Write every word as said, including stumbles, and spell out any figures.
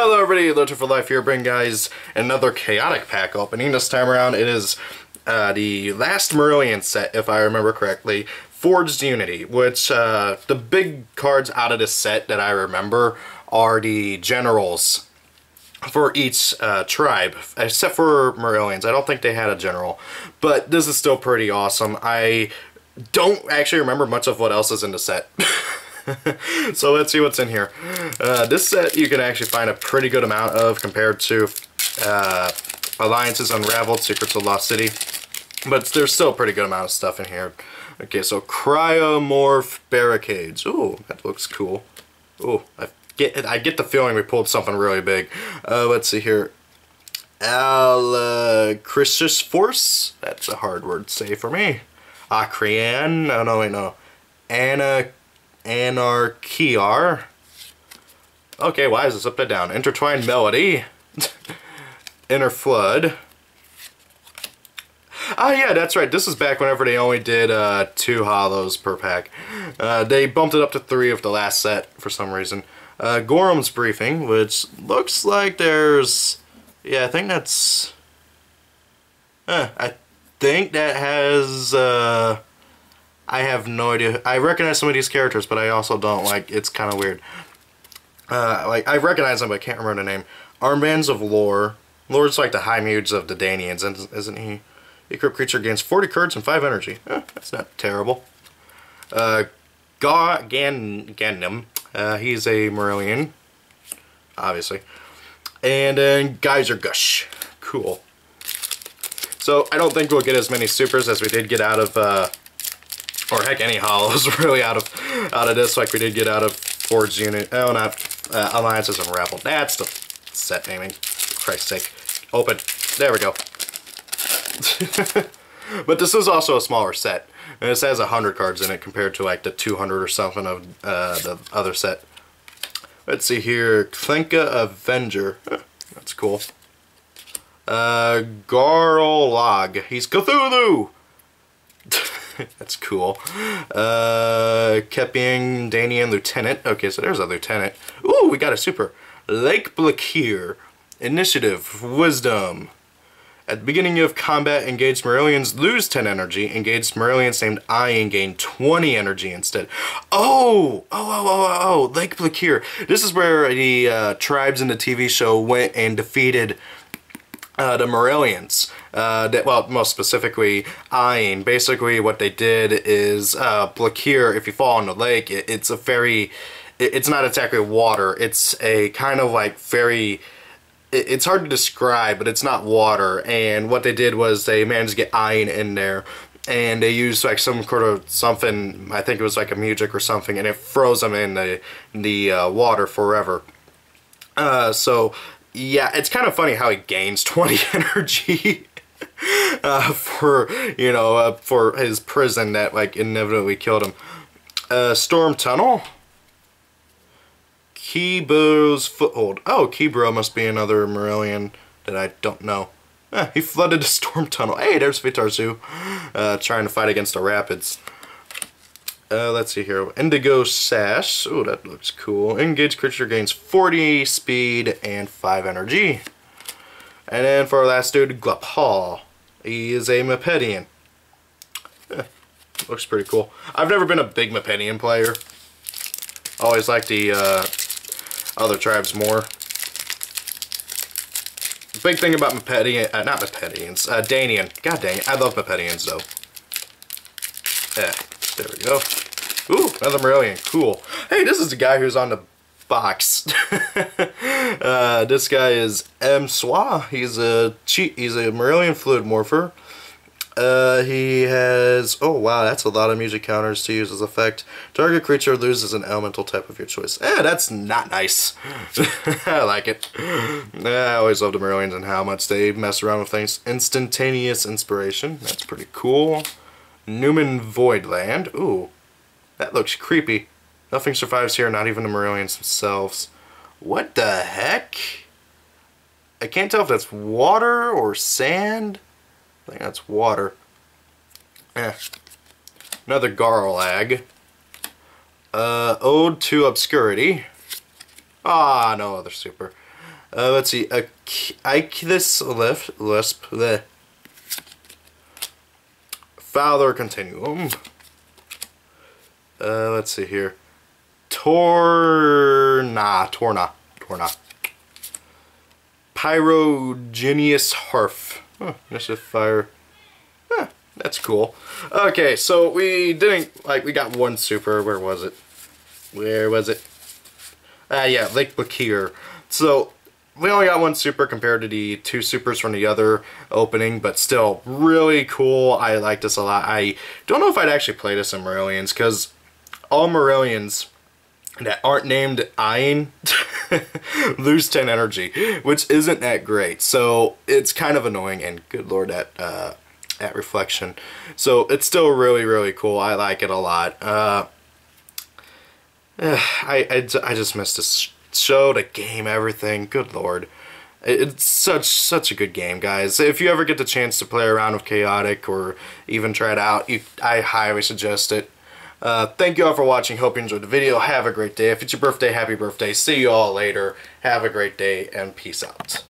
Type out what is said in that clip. Hello everybody, Lowtier four life here, bringing guys another Chaotic pack opening. This time around it is uh, the last M'arrillian set, if I remember correctly, Forged Unity, which uh, the big cards out of this set that I remember are the generals for each uh, tribe, except for M'arrillians. I don't think they had a general, but this is still pretty awesome. I don't actually remember much of what else is in the set. So let's see what's in here. Uh, this set you can actually find a pretty good amount of compared to uh, Alliances Unraveled, Secrets of Lost City, but there's still a pretty good amount of stuff in here. Okay, so Cryomorph Barricades. Ooh, that looks cool. Ooh, I get I get the feeling we pulled something really big. Uh, let's see here. Alacrysus Force. That's a hard word to say for me. Acrian. Oh, no, wait, no. Anna. Anarchiar. Okay, why is this upside down? Intertwined melody. Inner flood. Ah, yeah, that's right. This is back whenever they only did uh, two hollows per pack. Uh, they bumped it up to three of the last set for some reason. Uh, Gorum's briefing, which looks like there's... Yeah, I think that's... Uh, I think that has... Uh... I have no idea. I recognize some of these characters, but I also don't. Like, it's kind of weird. Uh, like, I recognize them, but I can't remember the name. Armbands of lore. Lore's like the high mutes of the Danians, isn't he? Equipped creature gains forty cards and five energy. Eh, that's not terrible. Uh, Ga Gan Ganim. Uh, he's a M'arrillian, obviously. And then Geyser Gush. Cool. So I don't think we'll get as many supers as we did get out of. Uh, Or heck, any hollows really out of out of this, like we did get out of Forged Unit. Oh, not uh, Alliances Unraveled. That's the set naming. Christ's sake. Open. There we go. But this is also a smaller set, and this has a hundred cards in it compared to like the two hundred or something of uh, the other set. Let's see here, Klinka Avenger. That's cool. Uh, Garl Log. He's Cthulhu. That's cool. Uh, Keeping Danian Lieutenant. Okay, so there's a lieutenant. Ooh, we got a super. Lake Blakeer. Initiative. Wisdom. At the beginning of combat, engaged M'arrillians lose ten energy. Engaged M'arrillians named Ian gain twenty energy instead. Oh! Oh, oh, oh, oh, oh. Lake Blakeer. This is where the uh, tribes in the T V show went and defeated Uh, the M'arrillians, uh, that, well, most specifically, Ayn. Basically, what they did is, uh, Blakeer, if you fall in the lake, it, it's a very, it, it's not exactly water, it's a kind of like very, it, it's hard to describe, but it's not water, and what they did was they managed to get Ayn in there, and they used like some sort of something, I think it was like a music or something, and it froze them in the, the uh, water forever. Uh, so... Yeah, it's kind of funny how he gains twenty energy uh, for, you know, uh, for his prison that, like, inevitably killed him. Uh, Storm Tunnel. Kibro's foothold. Oh, Kibro must be another M'arrillian that I don't know. Eh, he flooded the Storm Tunnel. Hey, there's Vitarzu uh, trying to fight against the rapids. Uh, let's see here. Indigo Sash. Oh, that looks cool. Engage creature gains forty speed and five energy. And then for our last dude, Glapal. He is a Mipedian. Eh, looks pretty cool. I've never been a big Mipedian player. Always liked the uh, other tribes more. The big thing about Mipedian, uh, not Mipedians, uh, Danian. God dang it, I love Mipedians though. Eh. There we go. Ooh, another M'arrillian. Cool. Hey, this is the guy who's on the box. uh, this guy is M. Swa. He's a cheat. He's a M'arrillian fluid morpher. Uh, he has. Oh wow, that's a lot of music counters to use as effect. Target creature loses an elemental type of your choice. Eh, that's not nice. I like it. I always love the M'arrillians and how much they mess around with things. Instantaneous inspiration. That's pretty cool. Newman Voidland. Ooh, that looks creepy. Nothing survives here, not even the M'arrillians themselves. What the heck? I can't tell if that's water or sand. I think that's water. Eh. Another Garl Log. Uh, Ode to Obscurity. Ah, no other super. Uh, let's see. Alacrysus left Lisp. The Valther continuum. Uh, let's see here. Torna, Torna, Torna. Pyrogenious Harf. Oh, that's a fire. Huh, that's cool. Okay, so we didn't like. We got one super. Where was it? Where was it? Ah, uh, yeah, Lake Blakeer. So we only got one super compared to the two supers from the other opening, but still really cool. I like this a lot. I don't know if I'd actually play this in M'arrillians, because all M'arrillians that aren't named Ayn lose ten energy, which isn't that great. So it's kind of annoying, and good lord, that uh, that reflection. So it's still really, really cool. I like it a lot. Uh, I, I, I just missed this show, the game, everything. Good lord. It's such such a good game, guys. If you ever get the chance to play around with Chaotic or even try it out, you, I highly suggest it. Uh, thank you all for watching. Hope you enjoyed the video. Have a great day. If it's your birthday, happy birthday. See you all later. Have a great day, and peace out.